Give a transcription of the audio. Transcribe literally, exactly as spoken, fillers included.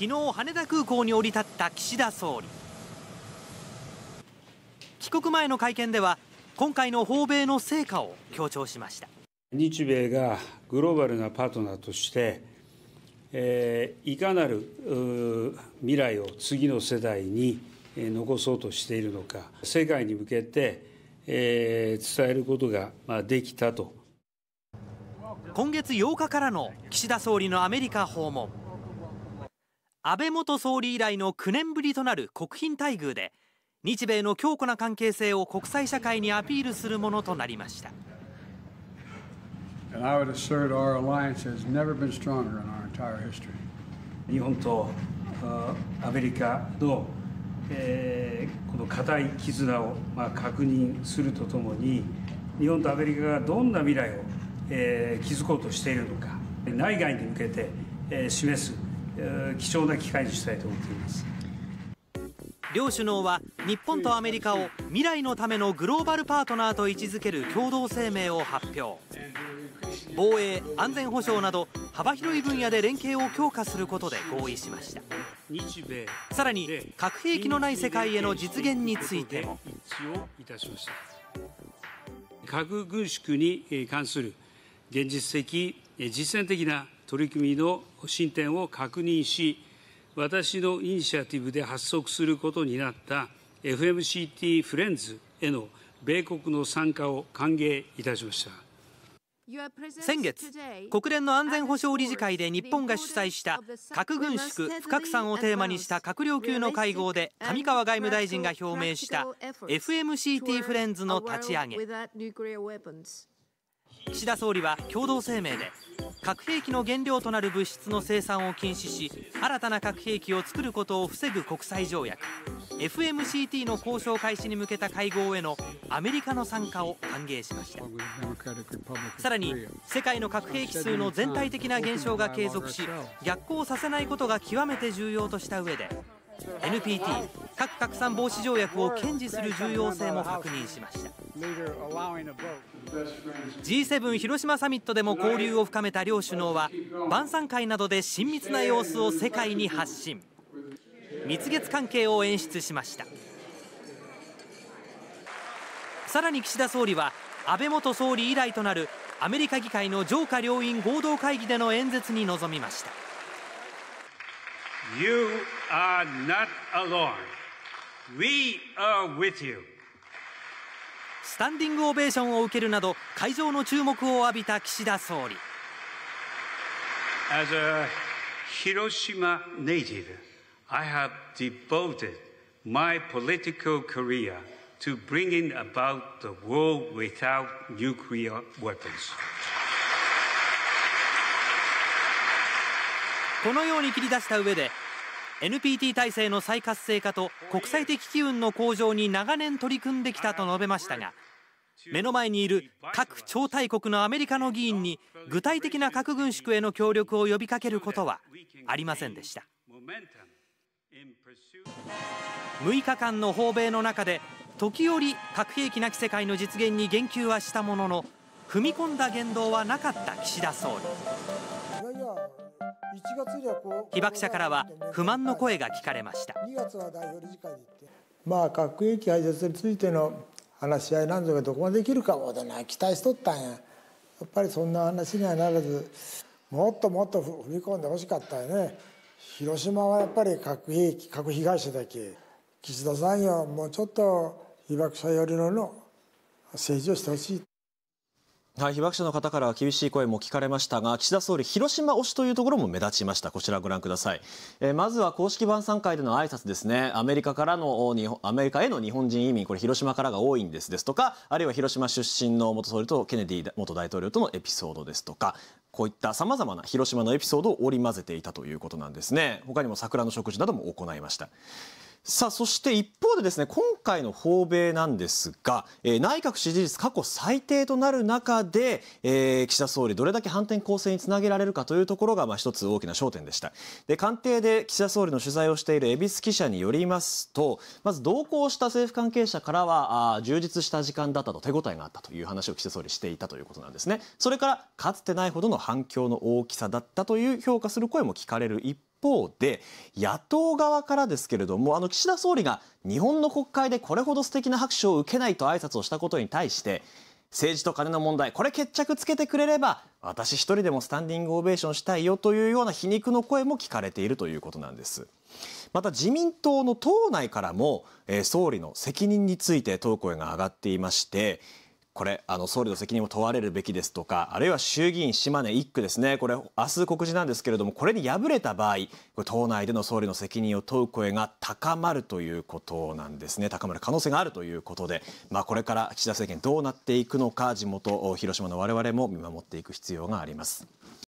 昨日羽田空港に降り立った岸田総理。帰国前の会見では今回の訪米の成果を強調しました。日米がグローバルなパートナーとして、えー、いかなる未来を次の世代に残そうとしているのか、世界に向けて、えー、伝えることができたと。今月ようかからの岸田総理のアメリカ訪問。安倍元総理以来のきゅうねんぶりとなる国賓待遇で、日米の強固な関係性を国際社会にアピールするものとなりました。日本とアメリカの、えー、この固い絆を、まあ、確認するとともに、日本とアメリカがどんな未来を、えー、築こうとしているのか、内外に向けて、えー、示す貴重な機会にしたいと思っています。両首脳は日本とアメリカを未来のためのグローバルパートナーと位置づける共同声明を発表。防衛、安全保障など幅広い分野で連携を強化することで合意しました。さらに核兵器のない世界への実現についても、核軍縮に関する現実的実践的な取り組みの進展を確認し、私のイニシアティブで発足することになった エフエムシーティー フレンズへの米国の参加を歓迎いたしました。先月、国連の安全保障理事会で日本が主催した核軍縮・不拡散をテーマにした閣僚級の会合で上川外務大臣が表明した エフエムシーティー フレンズの立ち上げ。岸田総理は共同声明で、核兵器の原料となる物質の生産を禁止し、新たな核兵器を作ることを防ぐ国際条約 エフエムシーティー の交渉開始に向けた会合へのアメリカの参加を歓迎しました。さらに世界の核兵器数の全体的な減少が継続し、逆行させないことが極めて重要とした上で、 エヌピーティー 核拡散防止条約を堅持する重要性も確認しました。ジーセブン 広島サミットでも交流を深めた両首脳は、晩餐会などで親密な様子を世界に発信、蜜月関係を演出しました。さらに岸田総理は安倍元総理以来となるアメリカ議会の上下両院合同会議での演説に臨みました。You are not alone. We are with you. スタンディングオベーションを受けるなど、会場の注目を浴びた岸田総理。 As a Hiroshima native, I have devoted my political career to bringing about the world without nuclear weapons. このように切り出した上で、エヌピーティー 体制の再活性化と国際的機運の向上に長年取り組んできたと述べましたが、目の前にいる核超大国のアメリカの議員に具体的な核軍縮への協力を呼びかけることはありませんでした。むいかかんの訪米の中で、時折核兵器なき世界の実現に言及はしたものの、踏み込んだ言動はなかった岸田総理。被爆者からは不満の声が聞かれました。まあ核兵器廃絶についての話し合いなんぞがどこまでできるかほどな期待しとったんや。やっぱりそんな話にはならず、もっともっと踏み込んでほしかったよね。広島はやっぱり核兵器核被害者だけ、岸田さんよ、もうちょっと被爆者寄りのの政治をしてほしい。はい、被爆者の方からは厳しい声も聞かれましたが、岸田総理、広島推しというところも目立ちました。こちらご覧ください。えー、まずは公式晩餐会での挨拶ですね。アメリカからの日本、アメリカへの日本人移民、これ広島からが多いんですですとか、あるいは広島出身の元総理とケネディ元大統領とのエピソードですとか、こういったさまざまな広島のエピソードを織り交ぜていたということなんですね。他にも桜の食事なども行いました。さあ、そして一方でですね、今回の訪米なんですが、えー、内閣支持率過去最低となる中で、えー、岸田総理どれだけ反転攻勢につなげられるかというところが、まあ、一つ大きな焦点でした。で、官邸で岸田総理の取材をしている恵比寿記者によりますと、まず同行した政府関係者からは、あ充実した時間だったと、手応えがあったという話を岸田総理していたということなんですね。それからかつてないほどの反響の大きさだったという評価する声も聞かれる一方方で野党側からですけれども、あの岸田総理が日本の国会でこれほど素敵な拍手を受けないと挨拶をしたことに対して、政治と金の問題、これ決着つけてくれれば私一人でもスタンディングオベーションしたいよというような皮肉の声も聞かれているということなんです。また自民党の党内からも、えー、総理の責任について問う声が上がっていまして、これあの総理の責任を問われるべきですとか、あるいは衆議院島根いっ区ですね、これ明日告示なんですけれども、これに敗れた場合、党内での総理の責任を問う声が高まるということなんですね。高まる可能性があるということで、まあ、これから岸田政権どうなっていくのか、地元広島の我々も見守っていく必要があります。